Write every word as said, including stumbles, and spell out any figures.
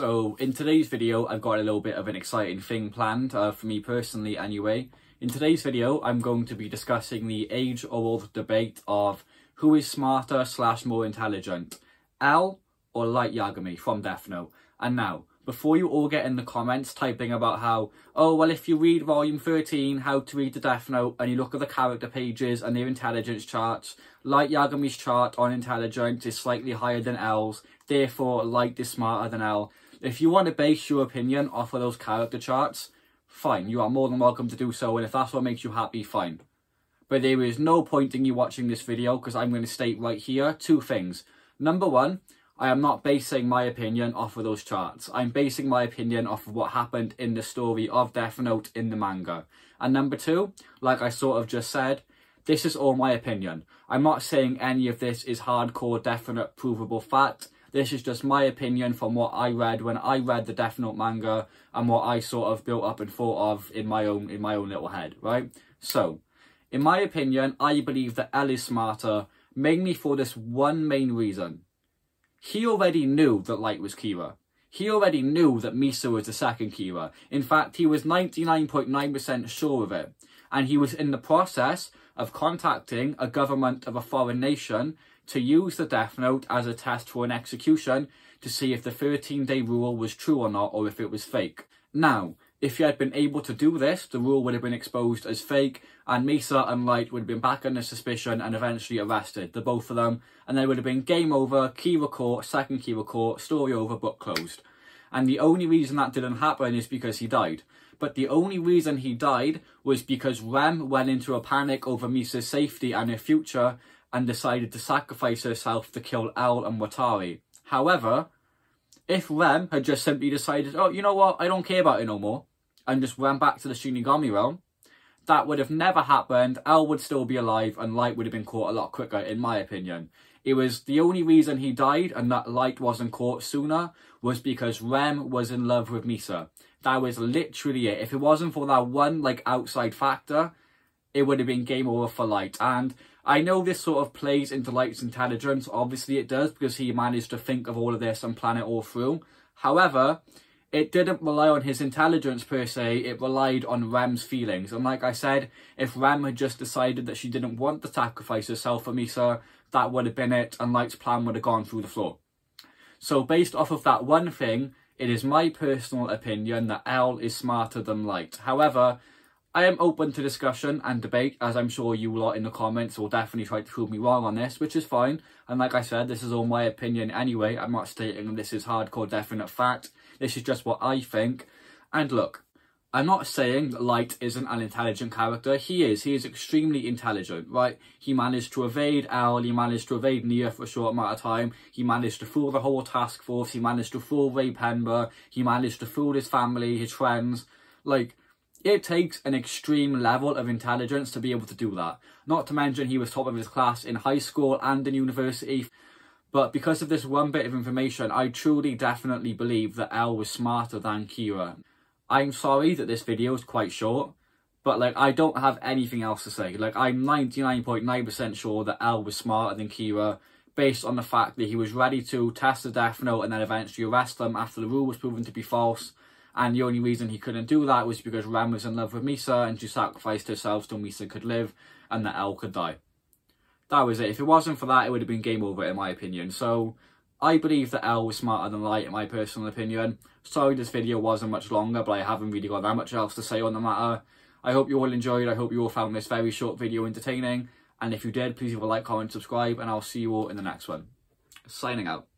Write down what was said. So in today's video, I've got a little bit of an exciting thing planned uh, for me personally anyway. In today's video, I'm going to be discussing the age-old debate of who is smarter slash more intelligent, L or Light Yagami from Death Note. And now, before you all get in the comments typing about how, oh, well, if you read Volume thirteen, How to Read the Death Note, and you look at the character pages and their intelligence charts, Light Yagami's chart on intelligence is slightly higher than L's, therefore Light is smarter than L. If you want to base your opinion off of those character charts, fine, you are more than welcome to do so, and if that's what makes you happy, fine. But there is no point in you watching this video, because I'm going to state right here two things. Number one, I am not basing my opinion off of those charts. I'm basing my opinion off of what happened in the story of Death Note in the manga. And number two, like I sort of just said, this is all my opinion. I'm not saying any of this is hardcore, definite, provable fact. This is just my opinion from what I read when I read the Death Note manga and what I sort of built up and thought of in my own in my own little head, right? So, in my opinion, I believe that L is smarter, mainly for this one main reason. He already knew that Light was Kira. He already knew that Misa was the second Kira. In fact, he was ninety-nine point nine percent sure of it. And he was in the process of contacting a government of a foreign nation to use the Death Note as a test for an execution to see if the thirteen day rule was true or not, or if it was fake. Now, if he had been able to do this, the rule would have been exposed as fake, and Misa and Light would have been back under suspicion and eventually arrested, the both of them, and there would have been game over, Kira caught, second Kira caught, story over, book closed. And the only reason that didn't happen is because he died. But the only reason he died was because Rem went into a panic over Misa's safety and her future, and decided to sacrifice herself to kill L and Watari. However, if Rem had just simply decided, oh, you know what, I don't care about it no more, and just ran back to the Shinigami realm, that would have never happened. L would still be alive and Light would have been caught a lot quicker, in my opinion. It was the only reason he died and that Light wasn't caught sooner was because Rem was in love with Misa. That was literally it. If it wasn't for that one like outside factor, it would have been game over for Light. And I know this sort of plays into Light's intelligence. Obviously it does, because he managed to think of all of this and plan it all through. However, it didn't rely on his intelligence per se, it relied on Rem's feelings. And like I said, if Rem had just decided that she didn't want to sacrifice herself for Misa, that would have been it, and Light's plan would have gone through the floor. So based off of that one thing, it is my personal opinion that L is smarter than Light. However, I am open to discussion and debate, as I'm sure you lot in the comments will definitely try to prove me wrong on this, which is fine. And like I said, this is all my opinion anyway. I'm not stating this is hardcore definite fact. This is just what I think. And look, I'm not saying that Light isn't an intelligent character. He is. He is extremely intelligent, right? He managed to evade L. He managed to evade Near for a short amount of time. He managed to fool the whole task force. He managed to fool Ray Penber. He managed to fool his family, his friends. Like, it takes an extreme level of intelligence to be able to do that. Not to mention he was top of his class in high school and in university. But because of this one bit of information, I truly definitely believe that L was smarter than Kira. I'm sorry that this video is quite short, but like I don't have anything else to say. Like I'm ninety-nine point nine percent sure that L was smarter than Kira, based on the fact that he was ready to test the Death Note and then eventually arrest them after the rule was proven to be false. And the only reason he couldn't do that was because Rem was in love with Misa and she sacrificed herself so Misa could live and that L could die. That was it. If it wasn't for that, it would have been game over, in my opinion. So, I believe that L was smarter than Light, in my personal opinion. Sorry this video wasn't much longer, but I haven't really got that much else to say on the matter. I hope you all enjoyed. I hope you all found this very short video entertaining. And if you did, please leave a like, comment, subscribe, and I'll see you all in the next one. Signing out.